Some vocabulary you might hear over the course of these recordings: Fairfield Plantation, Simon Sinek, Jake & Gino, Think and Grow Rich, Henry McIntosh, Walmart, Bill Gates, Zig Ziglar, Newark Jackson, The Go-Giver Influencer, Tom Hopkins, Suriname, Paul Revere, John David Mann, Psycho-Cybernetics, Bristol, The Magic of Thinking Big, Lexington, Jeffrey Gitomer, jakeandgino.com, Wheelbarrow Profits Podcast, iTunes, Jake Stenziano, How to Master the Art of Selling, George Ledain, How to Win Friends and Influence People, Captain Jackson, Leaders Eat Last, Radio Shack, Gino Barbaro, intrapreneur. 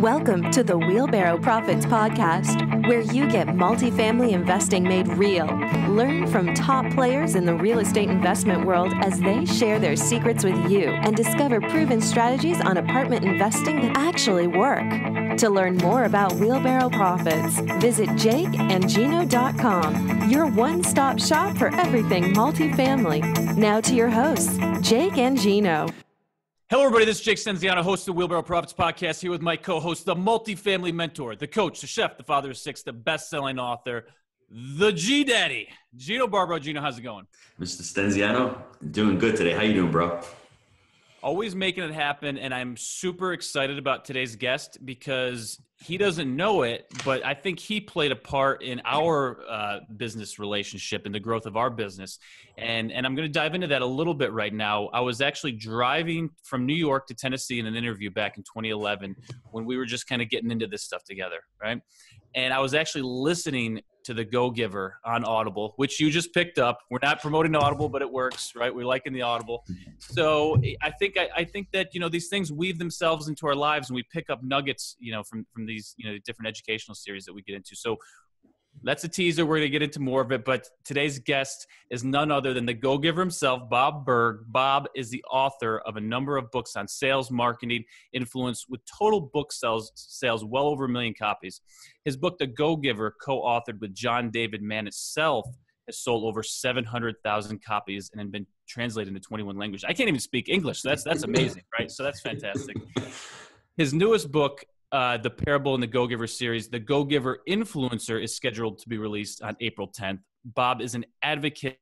Welcome to the Wheelbarrow Profits Podcast, where you get multifamily investing made real. Learn from top players in the real estate investment world as they share their secrets with you and discover proven strategies on apartment investing that actually work. To learn more about Wheelbarrow Profits, visit jakeandgino.com, your one-stop shop for everything multifamily. Now to your hosts, Jake and Gino. Hello, everybody. This is Jake Stenziano, host of the Wheelbarrow Profits Podcast, here with my co-host, the multifamily mentor, the coach, the chef, the father of six, the best-selling author, the G-Daddy, Gino Barbaro. Gino, how's it going? Mr. Stenziano, doing good today. How you doing, bro? Always making it happen, and I'm super excited about today's guest because he doesn't know it, but I think he played a part in our business relationship and the growth of our business, and I'm going to dive into that a little bit right now. I was actually driving from New York to Tennessee in an interview back in 2011 when we were just kind of getting into this stuff together, right? And I was actually listening to The Go-Giver on Audible, which you just picked up. We're not promoting Audible, but it works, right? We're liking the Audible. So I think that, you know, these things weave themselves into our lives and we pick up nuggets, you know, from these, you know, different educational series that we get into. So that's a teaser. We're going to get into more of it, but today's guest is none other than The Go-Giver himself, Bob Burg. Bob is the author of a number of books on sales, marketing, influence, with total book sales well over 1 million copies. His book, The Go-Giver, co-authored with John David Mann itself, has sold over 700,000 copies and has been translated into 21 languages. I can't even speak English. So that's amazing, right? So that's fantastic. His newest book, the Parable and the Go-Giver series, The Go-Giver Influencer, is scheduled to be released on April 10th. Bob is an advocate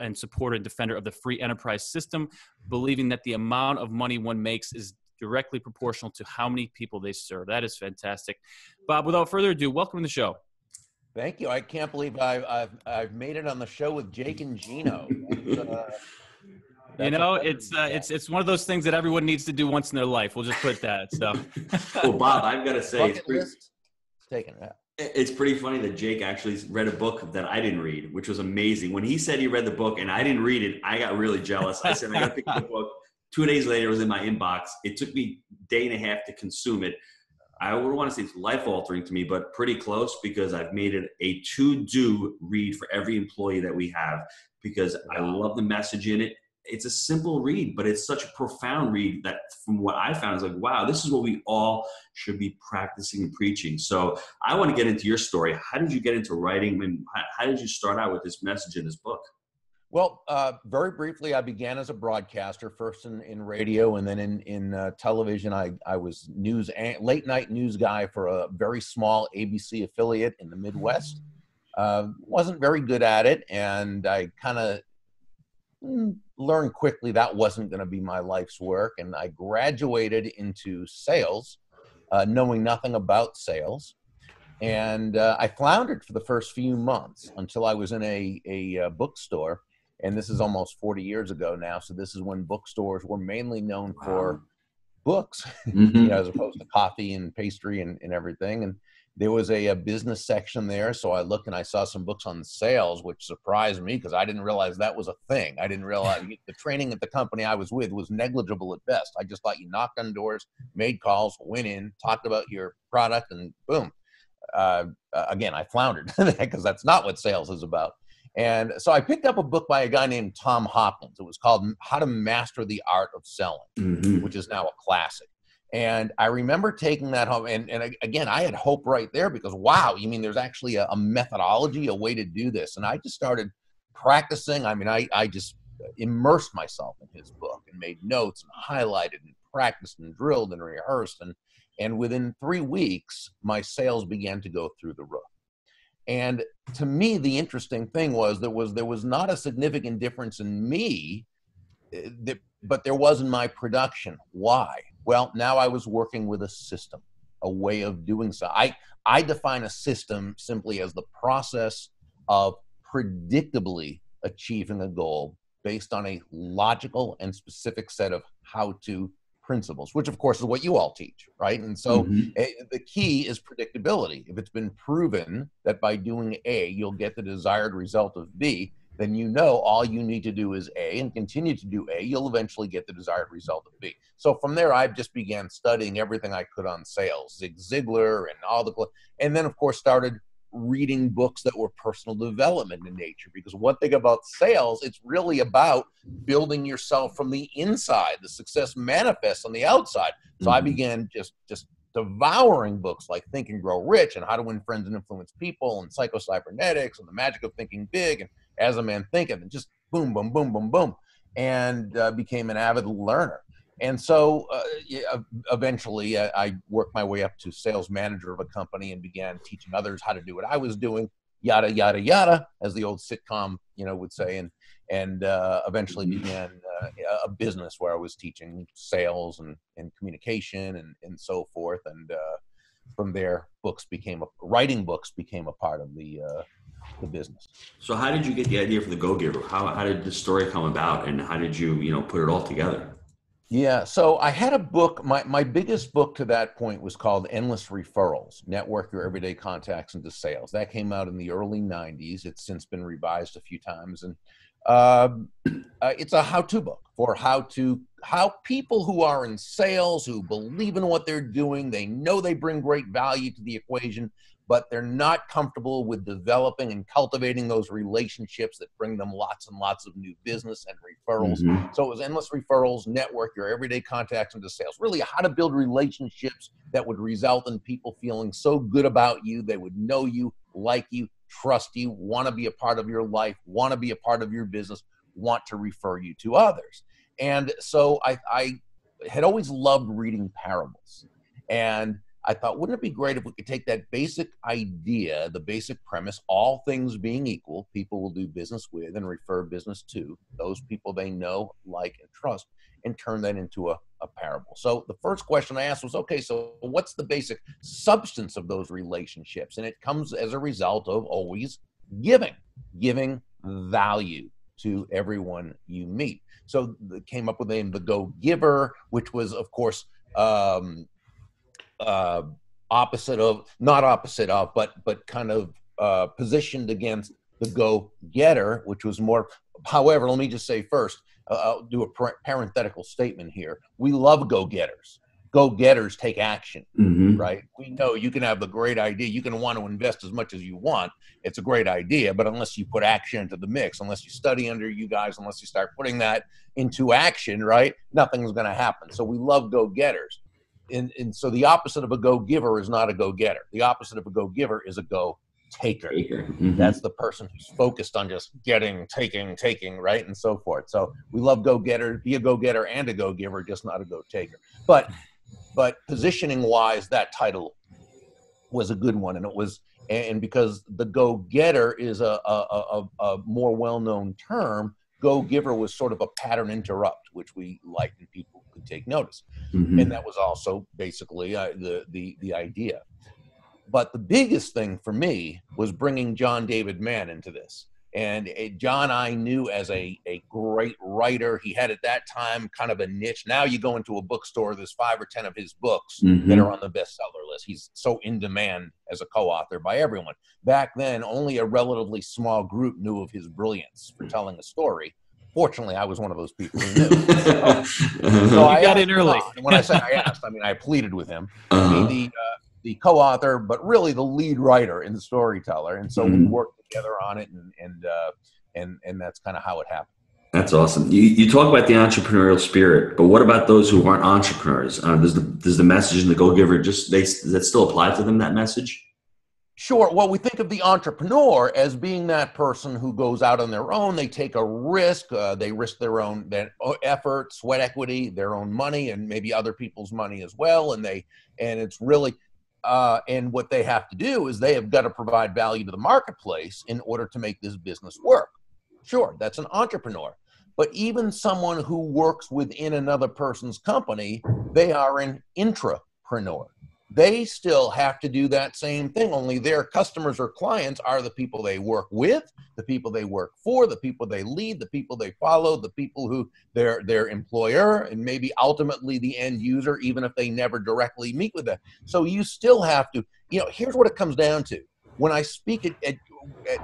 and supporter and defender of the free enterprise system, believing that the amount of money one makes is directly proportional to how many people they serve. That is fantastic. Bob, without further ado, welcome to the show. Thank you. I can't believe I've made it on the show with Jake and Gino. You know, it's one of those things that everyone needs to do once in their life. We'll just put that. So, well, Bob, I've got to say, it's pretty funny that Jake actually read a book that I didn't read, which was amazing. When he said he read the book and I didn't read it, I got really jealous. I said, I got to pick up the book. 2 days later, it was in my inbox. It took me a day and a half to consume it. I would want to say it's life-altering to me, but pretty close, because I've made it a to-do read for every employee that we have, because I love the message in it. It's a simple read, but it's such a profound read that from what I found is like, wow, this is what we all should be practicing and preaching. So I want to get into your story. How did you get into writing? And how did you start out with this message in this book? Well, very briefly, I began as a broadcaster, first in radio and then in television. I was late night news guy for a very small ABC affiliate in the Midwest. Wasn't very good at it, and I kind of learned quickly that wasn't going to be my life's work, and I graduated into sales, knowing nothing about sales, and I floundered for the first few months until I was in a bookstore, and this is almost 40 years ago now, so this is when bookstores were mainly known for books, you know, as opposed to coffee and pastry and everything, and there was a business section there, so I looked and I saw some books on sales, which surprised me because I didn't realize that was a thing. I didn't realize the training at the company I was with was negligible at best. I just thought you knocked on doors, made calls, went in, talked about your product, and boom. Again, I floundered because that's not what sales is about. And so I picked up a book by a guy named Tom Hopkins. It was called How to Master the Art of Selling, which is now a classic. And I remember taking that home, and again, I had hope right there because, wow, you mean there's actually a methodology, a way to do this. And I just started practicing. I mean, I just immersed myself in his book and made notes and highlighted and practiced and drilled and rehearsed. And within 3 weeks, my sales began to go through the roof. And to me, the interesting thing was there was not a significant difference in me, but there was in my production. Why? Well, now I was working with a system, a way of doing so. I define a system simply as the process of predictably achieving a goal based on a logical and specific set of how-to principles, which of course is what you all teach, right? And so the key is predictability. If it's been proven that by doing A, you'll get the desired result of B, then you know all you need to do is A and continue to do A, you'll eventually get the desired result of B. So from there, I just began studying everything I could on sales, Zig Ziglar and all the, and then of course started reading books that were personal development in nature, because one thing about sales, it's really about building yourself from the inside. The success manifests on the outside. So I began just devouring books like Think and Grow Rich and How to Win Friends and Influence People and Psycho-Cybernetics and The Magic of Thinking Big and As a Man Thinketh, and just boom, boom, boom, boom, boom, and became an avid learner. And so eventually I worked my way up to sales manager of a company and began teaching others how to do what I was doing, yada, yada, yada, as the old sitcom, you know, would say, and eventually began a business where I was teaching sales and communication and so forth. And from there, writing books became a part of the business. So how did you get the idea for The Go-Giver? How did the story come about, and how did you, you know, put it all together? Yeah, so I had a book, my biggest book to that point was called Endless Referrals, Network Your Everyday Contacts into Sales. That came out in the early 90s. It's since been revised a few times. And it's a how-to book for how people who are in sales, who believe in what they're doing, they know they bring great value to the equation, but they're not comfortable with developing and cultivating those relationships that bring them lots and lots of new business and referrals. Mm-hmm. So it was Endless Referrals, Network Your Everyday Contacts into Sales. Really how to build relationships that would result in people feeling so good about you, they would know you, like you, trust you, want to be a part of your life, want to be a part of your business, want to refer you to others. And so I had always loved reading parables. And I thought, wouldn't it be great if we could take that basic idea, the basic premise, all things being equal, people will do business with and refer business to those people they know, like, and trust, and turn that into a parable. So the first question I asked was, okay, so what's the basic substance of those relationships? And it comes as a result of always giving value to everyone you meet. So they came up with the name The Go-Giver, which was, of course, kind of positioned against the go-getter, which was more, however, let me just say first, I'll do a parenthetical statement here. We love go-getters. Go-getters take action, mm-hmm. right? We know you can have the great idea. You can want to invest as much as you want. It's a great idea, but unless you put action into the mix, unless you study under you guys, unless you start putting that into action, right? Nothing's going to happen. So we love go-getters. And so the opposite of a go-giver is not a go-getter. The opposite of a go-giver is a go-taker. Mm-hmm. That's the person who's focused on just getting, taking, right, and so forth. So we love go-getter, be a go-getter and a go-giver, just not a go-taker. But positioning-wise, that title was a good one, and because the go-getter is a more well-known term, go-giver was sort of a pattern interrupt, which we liked and people could take notice. Mm-hmm. And that was also basically the idea. But the biggest thing for me was bringing John David Mann into this. And John I knew as a great writer. He had at that time kind of a niche. Now you go into a bookstore, there's 5 or 10 of his books mm-hmm. that are on the bestseller list. He's so in demand as a co-author by everyone. Back then, only a relatively small group knew of his brilliance for telling a story. Fortunately, I was one of those people who knew. So I got in early. And when I say I asked, I mean, I pleaded with him. Uh-huh. The co-author, but really the lead writer and the storyteller. And so mm-hmm. we worked together on it and that's kind of how it happened. That's awesome. You talk about the entrepreneurial spirit, but what about those who aren't entrepreneurs? Does the message in The Go-Giver, does that still apply to them, that message? Sure. Well, we think of the entrepreneur as being that person who goes out on their own. They take a risk. They risk their effort, sweat equity, their own money, and maybe other people's money as well. And it's really... and what they have to do is they have got to provide value to the marketplace in order to make this business work. Sure, that's an entrepreneur. But even someone who works within another person's company, they are an intrapreneur. They still have to do that same thing, only their customers or clients are the people they work with, the people they work for, the people they lead, the people they follow, the people who their employer, and maybe ultimately the end user, even if they never directly meet with them. So you still have to, you know, here's what it comes down to. When I speak at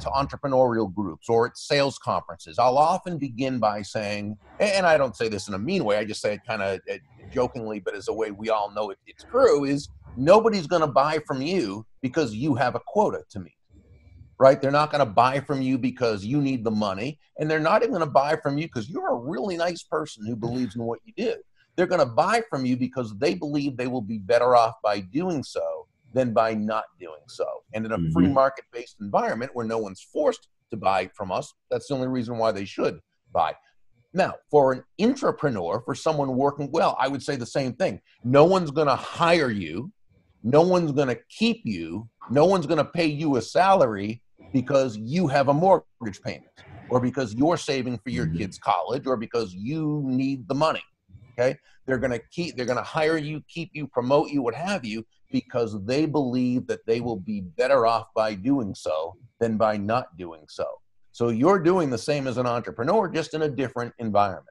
to entrepreneurial groups or at sales conferences, I'll often begin by saying, and I don't say this in a mean way, I just say it kind of jokingly, but as a way we all know it's true, is nobody's going to buy from you because you have a quota to meet, right? They're not going to buy from you because you need the money, and they're not even going to buy from you because you're a really nice person who believes in what you do. They're going to buy from you because they believe they will be better off by doing so than by not doing so. And in a free market-based environment where no one's forced to buy from us, that's the only reason why they should buy. Now, for an intrapreneur, for someone working well, I would say the same thing. No one's going to hire you. No one's going to keep you. No one's going to pay you a salary because you have a mortgage payment or because you're saving for your kids' college or because you need the money. Okay? They're going to hire you, keep you, promote you, what have you, because they believe that they will be better off by doing so than by not doing so. So you're doing the same as an entrepreneur, just in a different environment.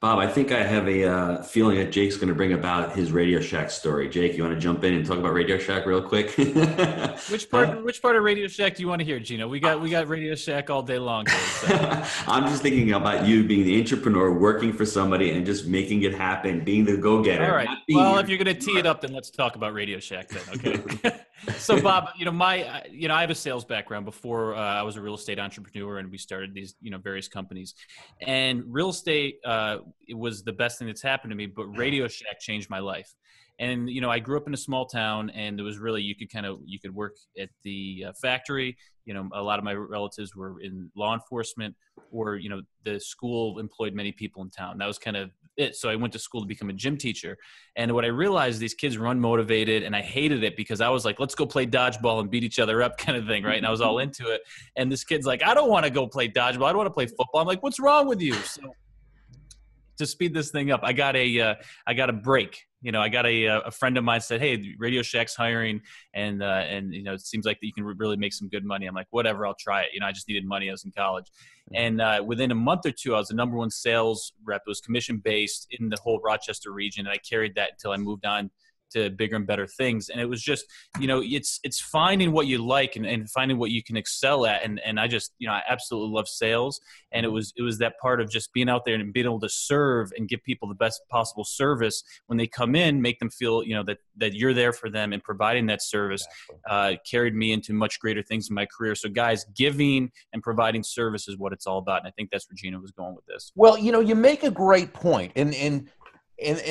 Bob, I think I have a feeling that Jake's going to bring about his Radio Shack story. Jake, you want to jump in and talk about Radio Shack real quick? Which part of Radio Shack do you want to hear, Gino? We got Radio Shack all day long. So. I'm just thinking about you being the entrepreneur, working for somebody, and just making it happen, being the go-getter. All right. Well, if you're going to tee it up, then let's talk about Radio Shack then. Okay. So, Bob, I have a sales background before I was a real estate entrepreneur, and we started these, various companies. And real estate it was the best thing that's happened to me, but Radio Shack changed my life. And, I grew up in a small town, and there was really, you could work at the factory. A lot of my relatives were in law enforcement, or, the school employed many people in town. That was kind of it. So I went to school to become a gym teacher. And what I realized, these kids were unmotivated, and I hated it because I was like, let's go play dodgeball and beat each other up kind of thing. Right. And I was all into it. And this kid's like, I don't want to go play dodgeball. I don't want to play football. I'm like, what's wrong with you? So to speed this thing up, I got a break. I got a friend of mine said, hey, Radio Shack's hiring. And it seems like that you can really make some good money. I'm like, whatever, I'll try it. I just needed money. I was in college. And within a month or two, I was the number one sales rep. It was commission-based in the whole Rochester region. And I carried that until I moved on to bigger and better things. And it was just, it's finding what you like and finding what you can excel at. And I just, I absolutely love sales. And it was that part of just being out there and being able to serve and give people the best possible service when they come in, make them feel, that you're there for them, and providing that service carried me into much greater things in my career. So guys, giving and providing service is what it's all about. And I think that's where Gino was going with this. Well, you make a great point.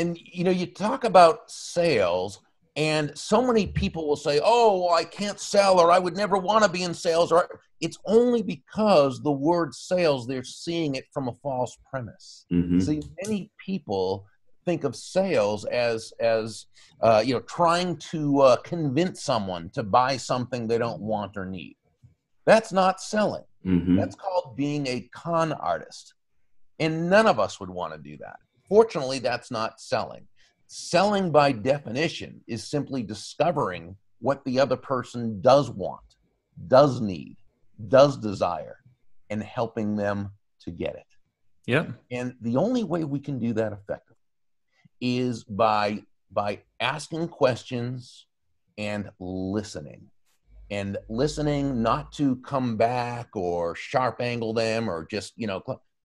And you talk about sales, and so many people will say, oh, well, I can't sell, or I would never want to be in sales. Or it's only because the word sales, they're seeing it from a false premise. See, many people think of sales as trying to convince someone to buy something they don't want or need. That's not selling. That's called being a con artist. And none of us would want to do that. Fortunately, that's not selling. Selling, by definition, is simply discovering what the other person does want, does need, does desire, and helping them to get it. Yeah. And the only way we can do that effectively is by asking questions and listening. And listening not to come back or sharp angle them or just,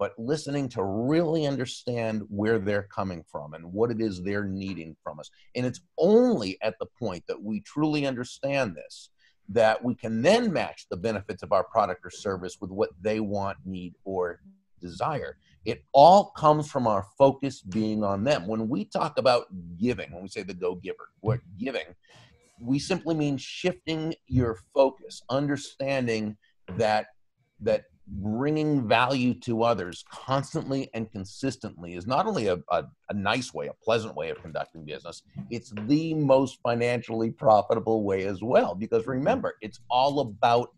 but listening to really understand where they're coming from and what it is they're needing from us. And it's only at the point that we truly understand this that we can then match the benefits of our product or service with what they want, need, or desire. It all comes from our focus being on them. When we talk about giving, when we say the go-giver, what giving, we simply mean shifting your focus, understanding that bringing value to others constantly and consistently is not only a nice way, a pleasant way of conducting business, it's the most financially profitable way as well. Because remember, it's all about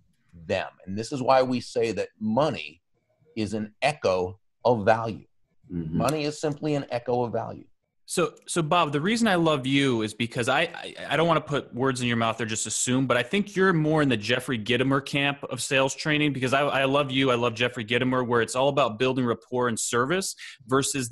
them. And this is why we say that money is an echo of value. Money is simply an echo of value. So Bob, the reason I love you is because I don't want to put words in your mouth or just assume, but I think you're more in the Jeffrey Gitomer camp of sales training, because I love you. I love Jeffrey Gitomer, where it's all about building rapport and service versus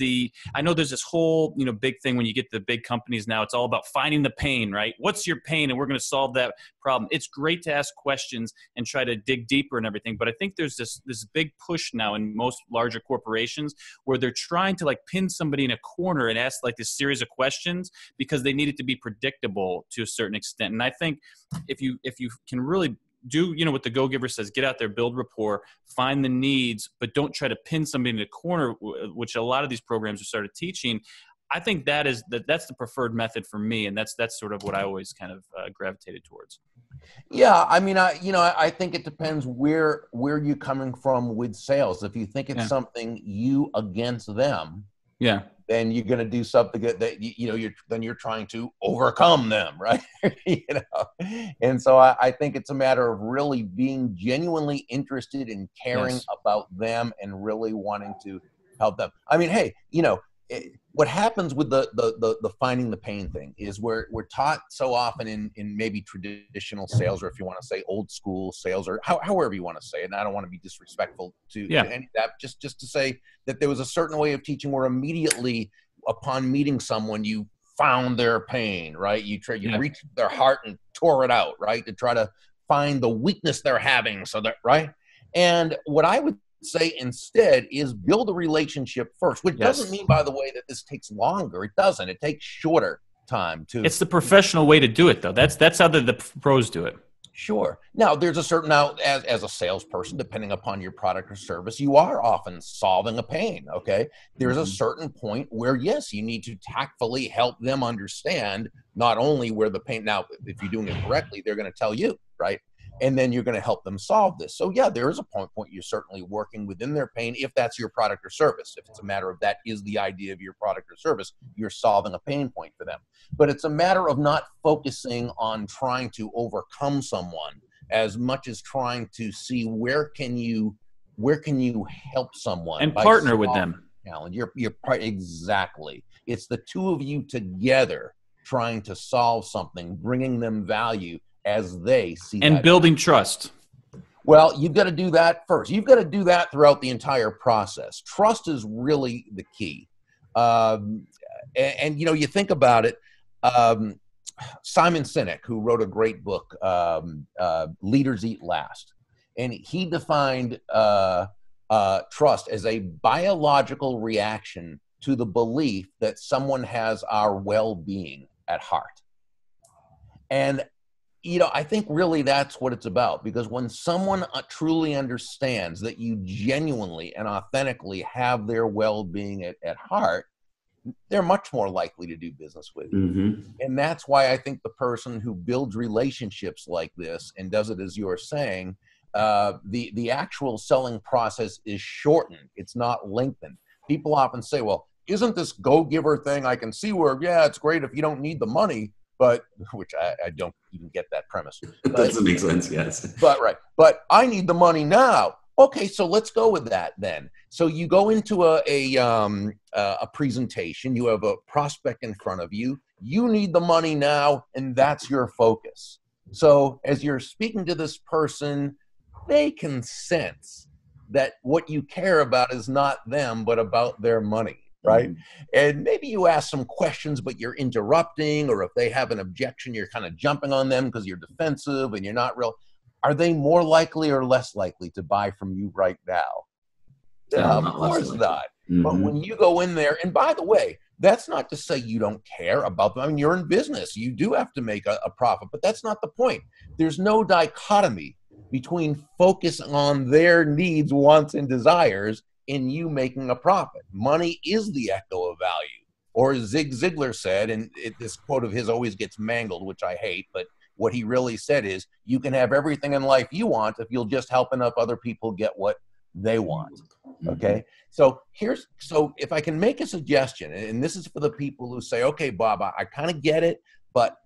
I know there's this whole, big thing when you get to the big companies now, it's all about finding the pain, right? What's your pain? And we're going to solve that problem. It's great to ask questions and try to dig deeper and everything, but I think there's this big push now in most larger corporations where they're trying to like pin somebody in a corner and ask like this series of questions because they need it to be predictable to a certain extent. And I think if you can really do, you know, what the Go-Giver says, get out there, build rapport, find the needs, but don't try to pin somebody in a corner, which a lot of these programs are started teaching. I think that's the preferred method for me. And that's sort of what I always kind of gravitated towards. Yeah. I mean, I think it depends where you're coming from with sales. If you think it's something you against them, then you're going to do something that, then you're trying to overcome them. Right. And so I think it's a matter of really being genuinely interested in caring about them and really wanting to help them. I mean, hey, what happens with the finding the pain thing is we're taught so often in maybe traditional sales, or if you want to say old school sales, or however you want to say it. And I don't want to be disrespectful to any of that, just to say that there was a certain way of teaching where immediately upon meeting someone, you found their pain, right? You reached their heart and tore it out, right? To try to find the weakness they're having. So that, right. And what I would say instead is build a relationship first, which doesn't mean, by the way, that this takes longer. It doesn't. It takes shorter time to. It's the professional way to do it, though. That's how the pros do it. Sure. Now, there's a certain as a salesperson, depending upon your product or service, you are often solving a pain. Okay. There's a certain point where, yes, you need to tactfully help them understand not only where the pain. Now, if you're doing it correctly, they're going to tell you, right? And then you're going to help them solve this. So yeah, there is a point you're certainly working within their pain if that's your product or service. If it's a matter of that is the idea of your product or service, you're solving a pain point for them. But it's a matter of not focusing on trying to overcome someone as much as trying to see where can you help someone and partner with them. You're exactly. It's the two of you together trying to solve something, bringing them value as they see and that. Building trust. Well, you've got to do that first. You've got to do that throughout the entire process. Trust is really the key. You think about it, Simon Sinek, who wrote a great book, Leaders Eat Last, and he defined trust as a biological reaction to the belief that someone has our well-being at heart. And I think really that's what it's about, because when someone truly understands that you genuinely and authentically have their well-being at heart, they're much more likely to do business with you. Mm-hmm. And that's why I think the person who builds relationships like this and does it as you're saying, the actual selling process is shortened. It's not lengthened. People often say, well, isn't this Go-Giver thing? I can see where, yeah, it's great if you don't need the money. But which I don't even get that premise. It doesn't make sense, yes. But right. But I need the money now. Okay, so let's go with that then. So you go into a presentation. You have a prospect in front of you. You need the money now, and that's your focus. So as you're speaking to this person, they can sense that what you care about is not them, but about their money. Right. And maybe you ask some questions, but you're interrupting, or if they have an objection, you're kind of jumping on them because you're defensive and you're not real. Are they more likely or less likely to buy from you right now? Of course not. Mm-hmm. But when you go in there, and by the way, that's not to say you don't care about them. I mean, you're in business. You do have to make a profit, but that's not the point. There's no dichotomy between focus on their needs, wants, and desires in you making a profit. Money is the echo of value. Or as Zig Ziglar said, and this quote of his always gets mangled, which I hate, but what he really said is, you can have everything in life you want if you'll just help enough other people get what they want, okay? So if I can make a suggestion, and this is for the people who say, okay, Bob, I kind of get it, but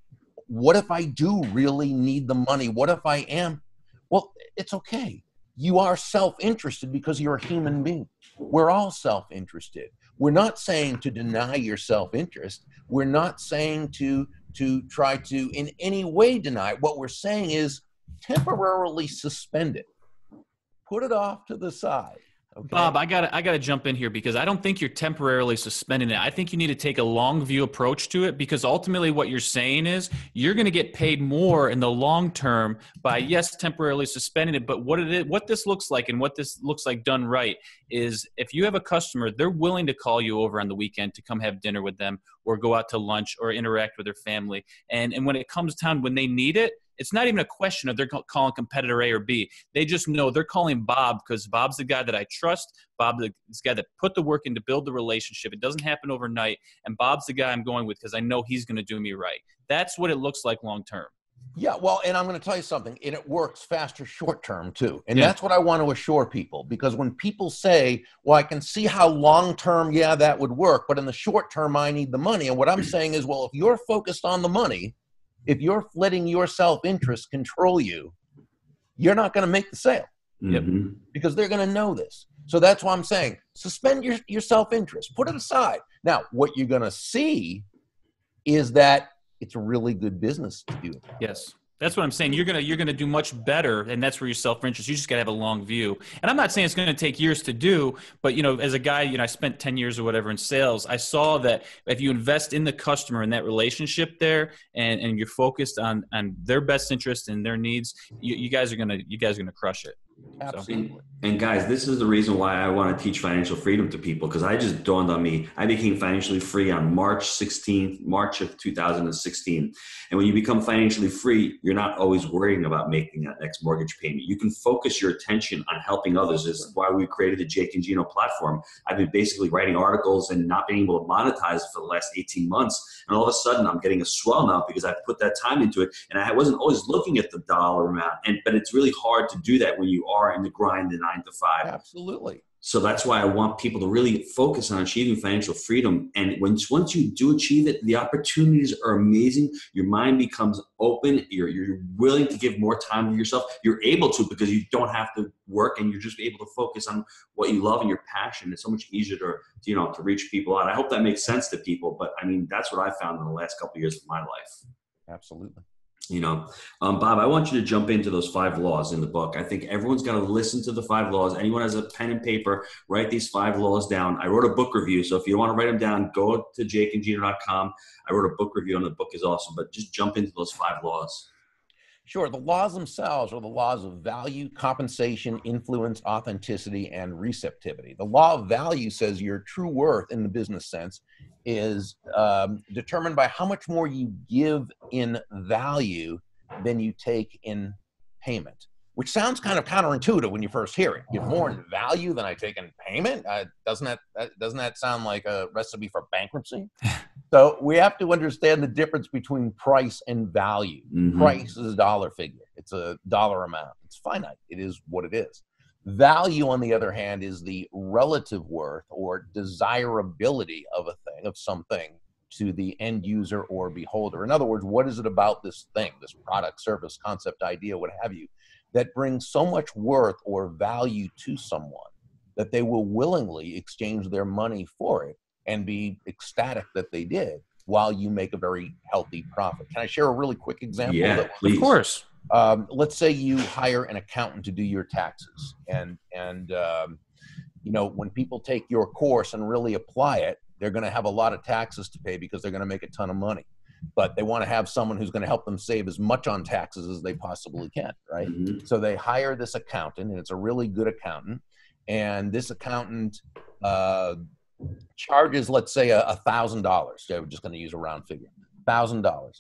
what if I do really need the money? What if I am? Well, it's okay. You are self-interested because you're a human being. We're all self-interested. We're not saying to deny your self-interest. We're not saying to try to in any way deny it. What we're saying is temporarily suspend it. Put it off to the side. Okay. Bob, I gotta jump in here because I don't think you're temporarily suspending it. I think you need to take a long view approach to it, because ultimately what you're saying is you're going to get paid more in the long term by, yes, temporarily suspending it. But what this looks like, and what this looks like done right, is if you have a customer, they're willing to call you over on the weekend to come have dinner with them or go out to lunch or interact with their family. And when it comes time, when they need it, it's not even a question of they're calling competitor A or B. They just know they're calling Bob because Bob's the guy that I trust. Bob's the guy that put the work in to build the relationship. It doesn't happen overnight. And Bob's the guy I'm going with because I know he's going to do me right. That's what it looks like long term. Yeah, well, and I'm going to tell you something. And it works faster short term too. And that's what I want to assure people. Because when people say, well, I can see how long term, yeah, that would work. But in the short term, I need the money. And what I'm saying is, well, if you're focused on the money, if you're letting your self-interest control you, you're not going to make the sale. Mm-hmm. Because they're going to know this. So that's why I'm saying suspend your self-interest. Put it aside. Now, what you're going to see is that it's a really good business to do. Yes. That's what I'm saying. You're gonna do much better, and that's where your self-interest. You just gotta have a long view. And I'm not saying it's gonna take years to do, but as a guy, I spent 10 years or whatever in sales. I saw that if you invest in the customer and that relationship there, and you're focused on their best interest and their needs, you guys are gonna crush it. Absolutely. And guys, this is the reason why I want to teach financial freedom to people, because I just dawned on me. I became financially free on March of 2016. And when you become financially free, you're not always worrying about making that next mortgage payment. You can focus your attention on helping others. This is why we created the Jake and Gino platform. I've been basically writing articles and not being able to monetize it for the last 18 months. And all of a sudden I'm getting a swell now because I put that time into it. And I wasn't always looking at the dollar amount. But it's really hard to do that when you are in the grind, the 9 to 5. Absolutely. So that's why I want people to really focus on achieving financial freedom. And once you do achieve it, the opportunities are amazing. Your mind becomes open. You're willing to give more time to yourself. You're able to, because you don't have to work, and you're just able to focus on what you love and your passion. It's so much easier to reach people out. I hope that makes sense to people, but I mean, that's what I found in the last couple of years of my life. Absolutely. Bob, I want you to jump into those 5 laws in the book. I think everyone's got to listen to the 5 laws. Anyone has a pen and paper, write these 5 laws down. I wrote a book review, so if you want to write them down, go to jakeandgino.com. I wrote a book review, and the book is awesome, but just jump into those 5 laws. Sure. The laws themselves are the laws of value, compensation, influence, authenticity, and receptivity. The law of value says your true worth in the business sense is determined by how much more you give in value than you take in payment, which sounds kind of counterintuitive when you first hear it. Give more in value than I take in payment? Doesn't that sound like a recipe for bankruptcy? So we have to understand the difference between price and value. Mm-hmm. Price is a dollar figure. It's a dollar amount. It's finite. It is what it is. Value, on the other hand, is the relative worth or desirability of something to the end user or beholder. In other words, what is it about this thing, this product, service, concept, idea, what have you, that brings so much worth or value to someone that they will willingly exchange their money for it and be ecstatic that they did, while you make a very healthy profit. Can I share a really quick example? Yeah, please. Of course. Let's say you hire an accountant to do your taxes, and when people take your course and really apply it, they're going to have a lot of taxes to pay because they're going to make a ton of money. But they want to have someone who's going to help them save as much on taxes as they possibly can, right? Mm-hmm. So they hire this accountant, and it's a really good accountant. And this accountant charges, let's say, $1,000. So we're just going to use a round figure, $1,000.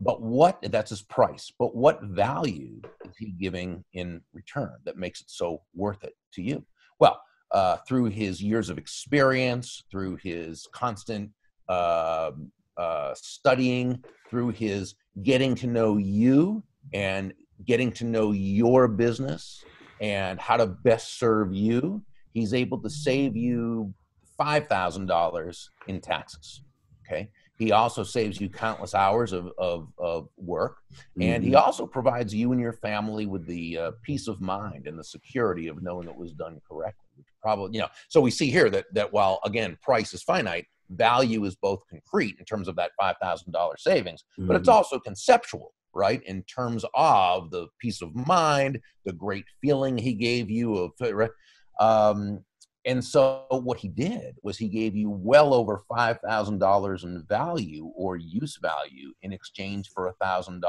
But that's his price. But what value is he giving in return that makes it so worth it to you? Well, through his years of experience, through his constant studying, through his getting to know you and getting to know your business and how to best serve you, he's able to save you $5,000 in taxes, okay? He also saves you countless hours of work, and he also provides you and your family with the peace of mind and the security of knowing it was done correctly. So we see here that while, again, price is finite, value is both concrete in terms of that $5,000 savings, but it's also conceptual, right? In terms of the peace of mind, the great feeling he gave you of, right? And so what he did was he gave you well over $5,000 in value or use value in exchange for $1,000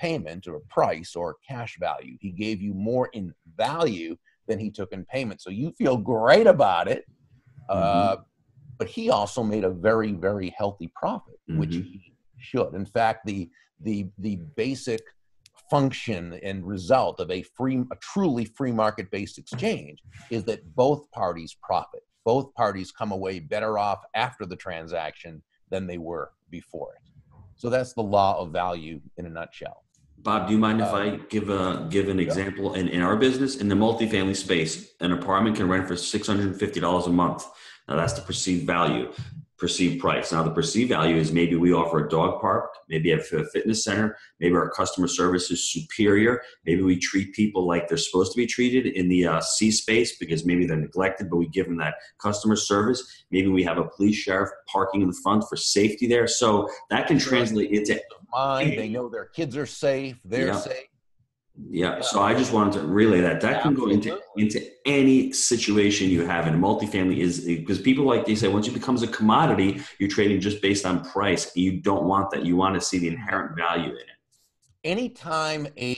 payment or price or cash value. He gave you more in value than he took in payment. So you feel great about it. But he also made a very, very healthy profit, which he should. In fact, the basic function and result of a truly free market-based exchange is that both parties profit. Both parties come away better off after the transaction than they were before it. So that's the law of value in a nutshell. Bob, do you mind if I give an example in our business? In the multifamily space, an apartment can rent for $650 a month. Now that's the perceived value, perceived price. Now the perceived value is maybe we offer a dog park, maybe a fitness center, maybe our customer service is superior. Maybe we treat people like they're supposed to be treated in the C space because maybe they're neglected, but we give them that customer service. Maybe we have a police sheriff parking in the front for safety there. So that can translate into... They know their kids are safe. They're safe. Yeah. So I just wanted to relay that can go into any situation you have. And multifamily is because people, like they say, once it becomes a commodity, you're trading just based on price. You don't want that. You want to see the inherent value in it. Anytime a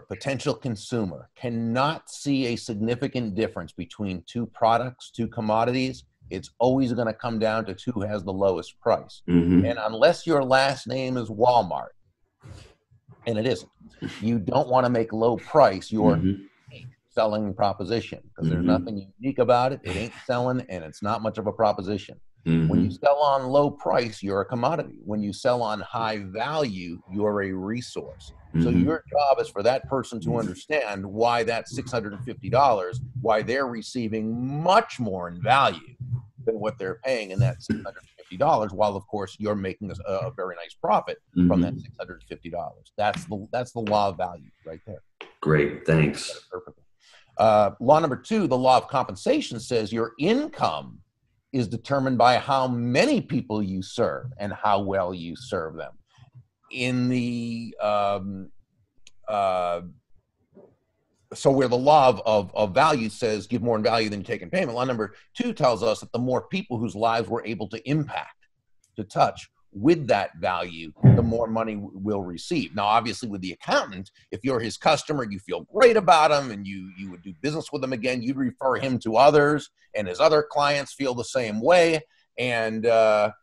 potential consumer cannot see a significant difference between two products, two commodities, it's always going to come down to who has the lowest price. And unless your last name is Walmart, and it isn't, you don't want to make low price your selling proposition, because there's nothing unique about it. It ain't selling, and it's not much of a proposition. When you sell on low price, you're a commodity. When you sell on high value, you're a resource. So your job is for that person to understand why that $650, why they're receiving much more in value than what they're paying in that $650, while of course you're making a very nice profit from that $650. That's the law of value right there. Great, thanks. Law number 2, the law of compensation, says your income is determined by how many people you serve and how well you serve them. In the so where the law of value says give more in value than you take in payment, law number 2 tells us that the more people whose lives we're able to impact, to touch with that value, the more money we'll receive. Now, obviously, with the accountant, if you're his customer, you feel great about him, and you would do business with him again. You'd refer him to others, and his other clients feel the same way. And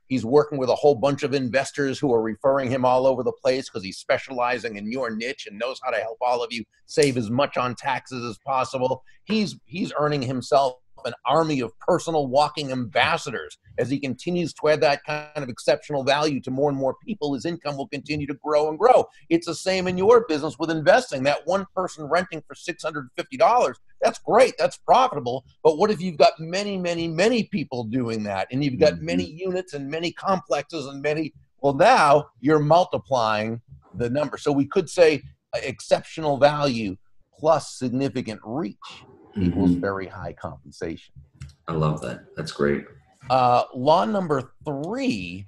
he's working with a whole bunch of investors who are referring him all over the place because he's specializing in your niche and knows how to help all of you save as much on taxes as possible. He's earning himself an army of personal walking ambassadors. As he continues to add that kind of exceptional value to more and more people, his income will continue to grow and grow. It's the same in your business with investing. That one person renting for $650, that's great, that's profitable, but what if you've got many, many, many people doing that, and you've got many units and many complexes and many, well, now you're multiplying the number. So we could say exceptional value plus significant reach equals very high compensation. I love that. That's great. Law number 3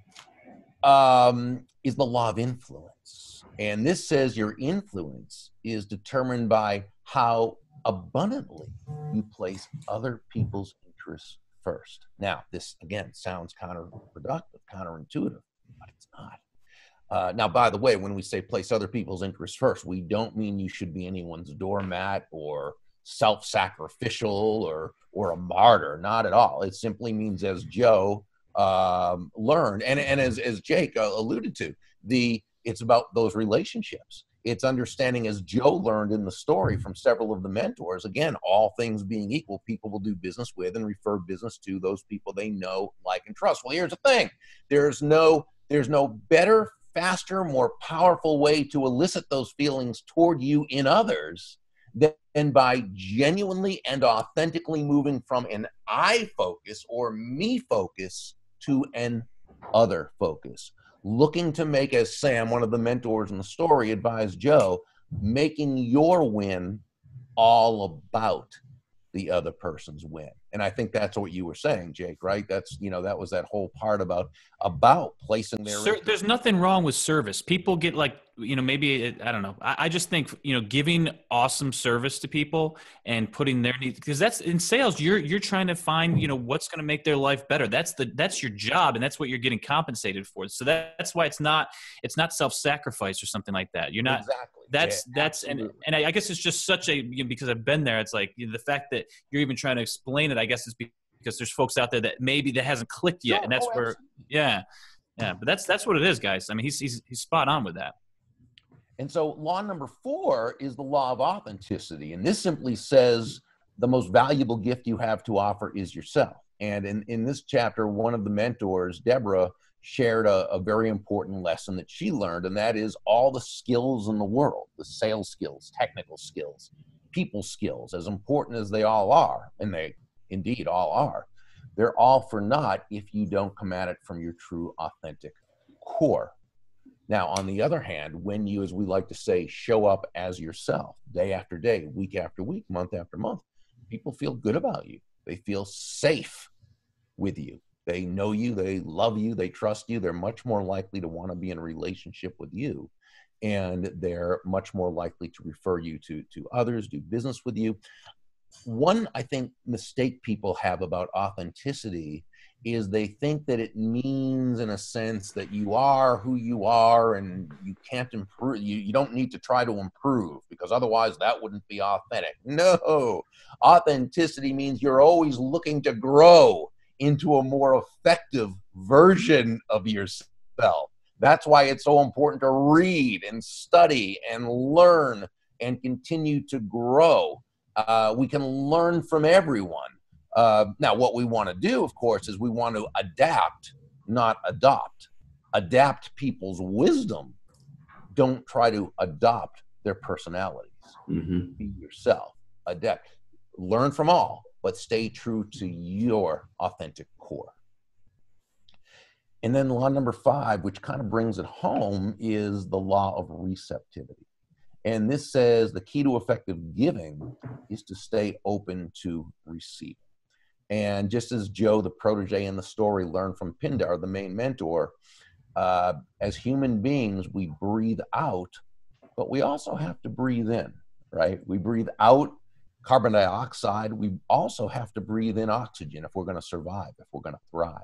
is the law of influence. And this says your influence is determined by how abundantly you place other people's interests first. Now, this, again, sounds counterproductive, counterintuitive, but it's not. Now, by the way, when we say place other people's interests first, we don't mean you should be anyone's doormat or self-sacrificial or a martyr. Not at all. It simply means, as Joe learned and as Jake alluded to, it's about those relationships. It's understanding, as Joe learned in the story from several of the mentors, again, all things being equal, people will do business with and refer business to those people they know, like, and trust. Well, here's the thing. There's no better, faster, more powerful way to elicit those feelings toward you in others than by genuinely and authentically moving from an I focus or me focus to an other focus. Looking to make, as Sam, one of the mentors in the story, advised Joe, making your win all about the other person's win. And I think that's what you were saying, Jake, right? That's, that was that whole part about placing their... There's nothing wrong with service. People get like you know, maybe it, I don't know. I just think, you know, giving awesome service to people and putting their needs, because that's in sales, you're trying to find, you know, what's going to make their life better. That's your job, and that's what you're getting compensated for. So that's why it's not self-sacrifice or something like that. You're not, exactly. And I guess it's just such a, you know, because I've been there, it's like, you know, the fact that you're even trying to explain it, I guess is because there's folks out there that maybe that hasn't clicked yet. And that's where, yeah. Yeah, but that's what it is, guys. I mean, he's spot on with that. And so law number 4 is the law of authenticity. And this simply says the most valuable gift you have to offer is yourself. And in this chapter, one of the mentors, Deborah, shared a very important lesson that she learned, and that is all the skills in the world, the sales skills, technical skills, people skills, as important as they all are, and they indeed all are, they're all for naught if you don't come at it from your true, authentic core. Now, on the other hand, when you, as we like to say, show up as yourself day after day, week after week, month after month, people feel good about you. They feel safe with you. They know you, they love you, they trust you. They're much more likely to want to be in a relationship with you. And they're much more likely to refer you to others, do business with you. One, I think, mistake people have about authenticity is they think that it means, in a sense, that you are who you are and you can't improve. You don't need to try to improve, because otherwise that wouldn't be authentic. No, authenticity means you're always looking to grow into a more effective version of yourself. That's why it's so important to read and study and learn and continue to grow. We can learn from everyone. Now, what we want to do, of course, is we want to adapt, not adopt. Adapt people's wisdom. Don't try to adopt their personalities. Mm-hmm. Be yourself. Adapt. Learn from all, but stay true to your authentic core. And then law number 5, which kind of brings it home, is the law of receptivity. And this says the key to effective giving is to stay open to receiving. And just as Joe, the protege in the story, learned from Pindar, the main mentor, as human beings, we breathe out, but we also have to breathe in, right? We breathe out carbon dioxide. We also have to breathe in oxygen if we're going to survive, if we're going to thrive.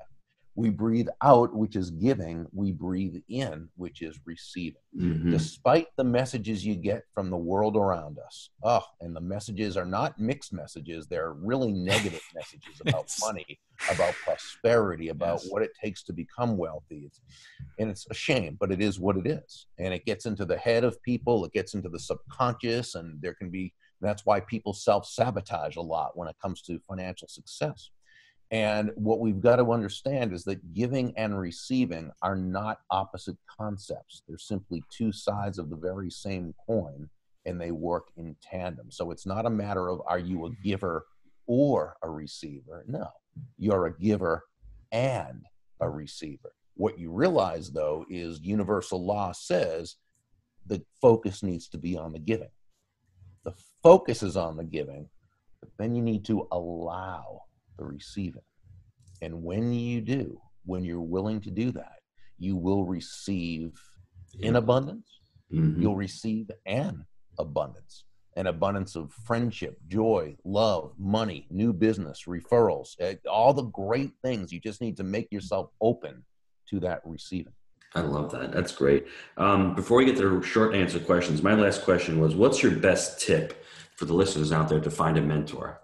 We breathe out, which is giving. We breathe in, which is receiving. Mm-hmm. Despite the messages you get from the world around us, and the messages are not mixed messages. They're really negative messages about money, about prosperity, about what it takes to become wealthy. And it's a shame, but it is what it is. And it gets into the head of people. It gets into the subconscious. And there can be, that's why people self-sabotage a lot when it comes to financial success. And what we've got to understand is that giving and receiving are not opposite concepts. They're simply two sides of the very same coin, and they work in tandem. So it's not a matter of, are you a giver or a receiver? No, you're a giver and a receiver. What you realize, though, is universal law says the focus needs to be on the giving. The focus is on the giving, but then you need to allow the receiving. And when you do, when you're willing to do that, you will receive in abundance. Mm-hmm. You'll receive an abundance of friendship, joy, love, money, new business, referrals, all the great things. You just need to make yourself open to that receiving. I love that. That's great. Before we get to short answer questions, my last question was, what's your best tip for the listeners out there to find a mentor?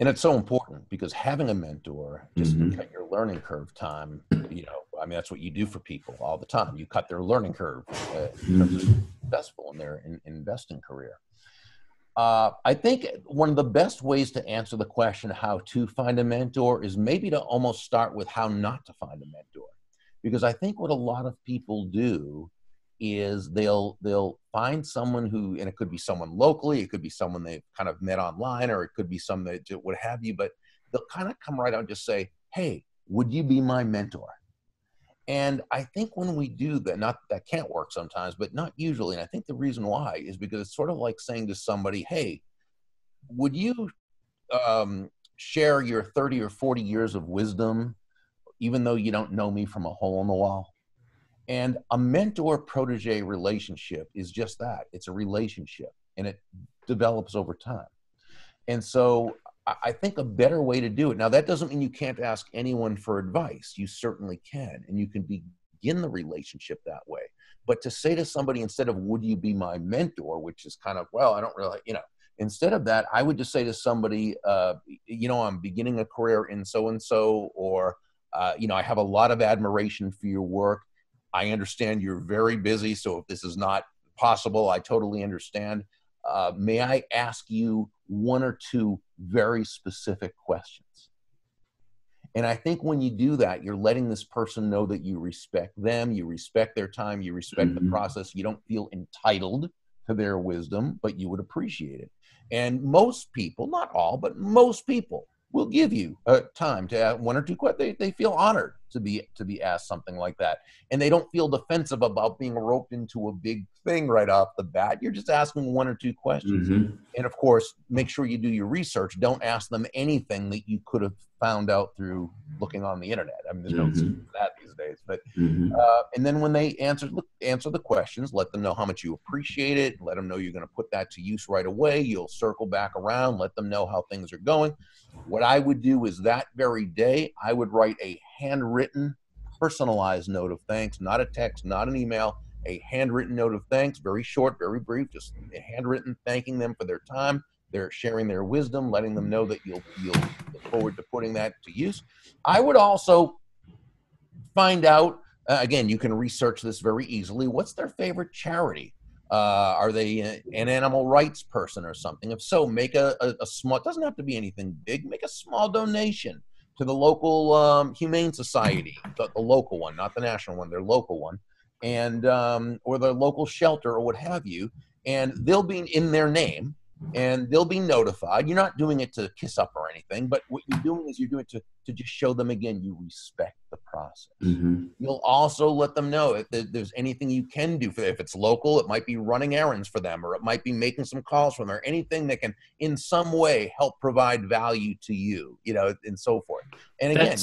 And it's so important, because having a mentor just cut your learning curve time. You know, I mean, that's what you do for people all the time. You cut their learning curve because they're successful in their investing career. I think one of the best ways to answer the question how to find a mentor is maybe to almost start with how not to find a mentor. Because I think what a lot of people do is they'll find someone who, and it could be someone locally, it could be someone they've kind of met online, or it could be some that what have you, but they'll kind of come right out and just say, hey, would you be my mentor? And I think when we do that, not that can't work sometimes, but not usually. And I think the reason why is because it's sort of like saying to somebody, hey, would you share your 30 or 40 years of wisdom, even though you don't know me from a hole in the wall? And a mentor-protege relationship is just that. It's a relationship, and it develops over time. And so I think a better way to do it. Now, that doesn't mean you can't ask anyone for advice. You certainly can, and you can begin the relationship that way. But to say to somebody, instead of, would you be my mentor, which is kind of, well, I don't really, you know, instead of that, I would just say to somebody, you know, I'm beginning a career in so-and-so, or, you know, I have a lot of admiration for your work. I understand you're very busy, so if this is not possible, I totally understand. May I ask you one or two very specific questions? And I think when you do that, you're letting this person know that you respect them, you respect their time, you respect the process. You don't feel entitled to their wisdom, but you would appreciate it. And most people, not all, but most people will give you time to ask one or two questions. They feel honored to be asked something like that. And they don't feel defensive about being roped into a big thing right off the bat. You're just asking one or two questions. And of course, make sure you do your research. Don't ask them anything that you could have found out through looking on the internet. I mean, there's no excuse for that these days. But and then when they answer the questions, let them know how much you appreciate it. Let them know you're going to put that to use right away. You'll circle back around. Let them know how things are going. What I would do is that very day, I would write a handwritten, personalized note of thanks, not a text, not an email, a handwritten note of thanks, very short, very brief, just handwritten, thanking them for their time. They're sharing their wisdom, letting them know that you'll look forward to putting that to use. I would also find out, again, you can research this very easily, what's their favorite charity? Are they an animal rights person or something? If so, make a small, it doesn't have to be anything big, make a small donation to the local Humane Society, the local one, not the national one, their local one, and or their local shelter or what have you, and they'll be in their name, and they'll be notified. You're not doing it to kiss up or anything, but what you're doing is you're doing it to just show them, again, you respect the process. You'll also let them know if there's anything you can do for them. If it's local, it might be running errands for them, or it might be making some calls for them, or anything that can in some way help provide value to you, you know, and so forth. And again,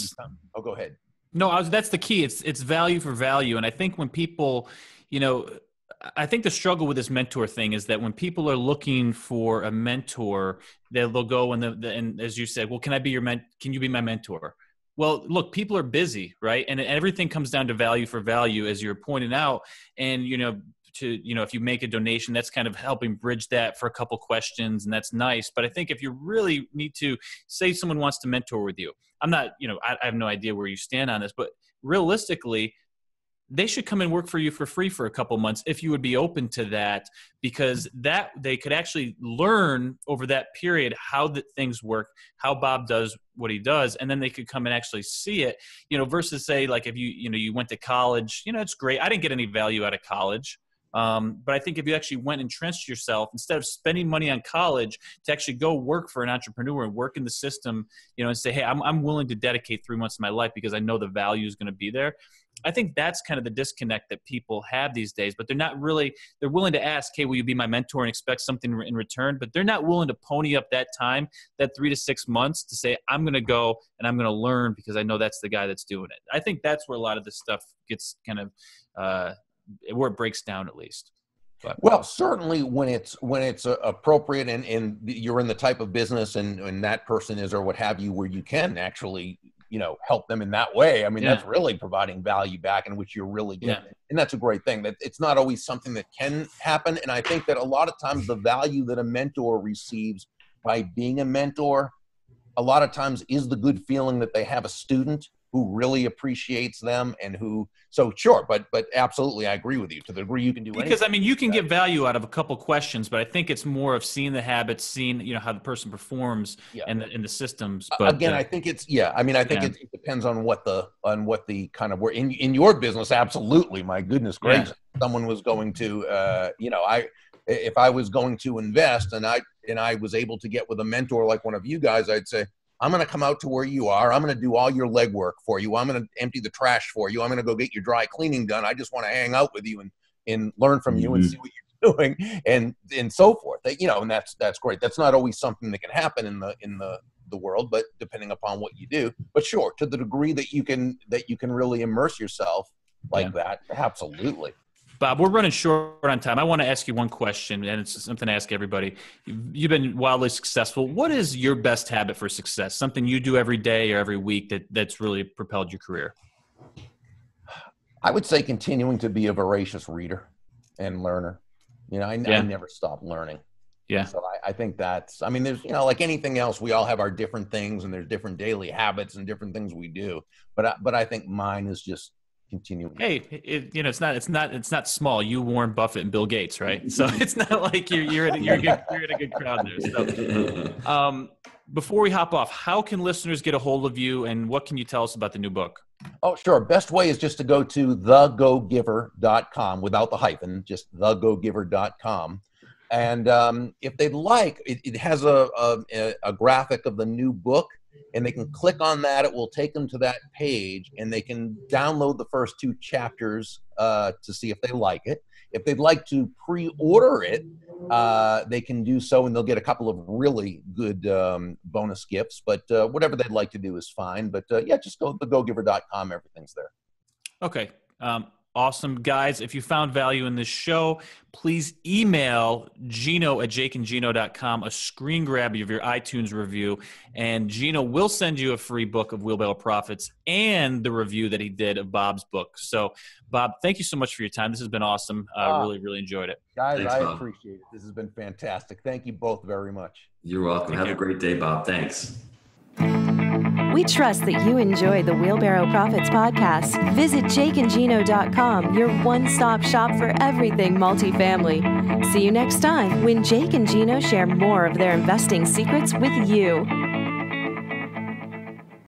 oh, go ahead. No, that's the key. It's value for value. And I think when people, you know, I think the struggle with this mentor thing is that when people are looking for a mentor, they'll go and as you said, well, can you be my mentor? Well, look, people are busy, right? And everything comes down to value for value, as you're pointing out. And, you know, if you make a donation, that's kind of helping bridge that for a couple questions, and that's nice. But I think if you really need to say someone wants to mentor with you, I'm not, you know, I have no idea where you stand on this, but realistically, they should come and work for you for free for a couple months if you would be open to that, because that they could actually learn over that period how things work, how Bob does what he does, and then they could come and actually see it, you know, versus say, like, if you went to college, you know, it's great. I didn't get any value out of college. But I think if you actually went and entrenched yourself, instead of spending money on college, to actually go work for an entrepreneur and work in the system, you know, and say, hey, I'm willing to dedicate 3 months of my life because I know the value is going to be there. I think that's kind of the disconnect that people have these days, but they're willing to ask, hey, will you be my mentor, and expect something in return, but they're not willing to pony up that time, that 3 to 6 months, to say, I'm going to go and I'm going to learn because I know that's the guy that's doing it. I think that's where a lot of this stuff gets kind of, where it breaks down, at least. But. Well, certainly when it's appropriate and you're in the type of business and that person is, or what have you, where you can actually, you know, help them in that way. I mean, that's really providing value back, in which you're really getting it. And that's a great thing. That it's not always something that can happen. And I think that a lot of times the value that a mentor receives by being a mentor, a lot of times, is the good feeling that they have a student who really appreciates them and who, so sure, but absolutely, I agree with you to the degree you can do anything. Because I mean, you can get value out of a couple questions, but I think it's more of seeing the habits, seeing, you know, how the person performs and the systems. But again, I think it's, I mean, I think it depends on what the kind of, where in your business, absolutely. My goodness gracious, someone was going to, you know, if I was going to invest and I was able to get with a mentor like one of you guys, I'd say, I'm going to come out to where you are. I'm going to do all your legwork for you. I'm going to empty the trash for you. I'm going to go get your dry cleaning done. I just want to hang out with you and learn from you and see what you're doing and so forth. You know, and that's great. That's not always something that can happen in the world, but depending upon what you do. But sure, to the degree that you can really immerse yourself like that. Absolutely. Bob, we're running short on time. I want to ask you one question, and it's something I ask everybody. You've been wildly successful. What is your best habit for success? Something you do every day or every week that's really propelled your career? I would say continuing to be a voracious reader and learner. You know, I never stop learning. Yeah. So I think that's, I mean, there's, you know, like anything else, we all have our different things and there's different daily habits and different things we do. But I think mine is just continuing. Hey, it's not small. You, Warren Buffett and Bill Gates, right? So it's not like you're in a good crowd there. So, before we hop off, how can listeners get a hold of you and what can you tell us about the new book? Oh, sure. Best way is just to go to thegogiver.com without the hyphen, just thegogiver.com. And if they'd like, it has a graphic of the new book, and they can click on that. It will take them to that page, and they can download the first two chapters to see if they like it. If they'd like to pre-order it, they can do so, and they'll get a couple of really good bonus gifts. But whatever they'd like to do is fine. But just go to thegogiver.com. Everything's there. Okay. Awesome, guys. If you found value in this show, please email Gino@jakeandgino.com, a screen grab of your iTunes review, and Gino will send you a free book of Wheelbarrow Profits and the review that he did of Bob's book. So, Bob, thank you so much for your time. This has been awesome. I really, really enjoyed it. Guys, thanks, Bob. I appreciate it. This has been fantastic. Thank you both very much. You're welcome. Have a great day, Bob. Thanks. We trust that you enjoy the Wheelbarrow Profits podcast. Visit jakeandgino.com, your one-stop shop for everything multifamily. See you next time when Jake and Gino share more of their investing secrets with you.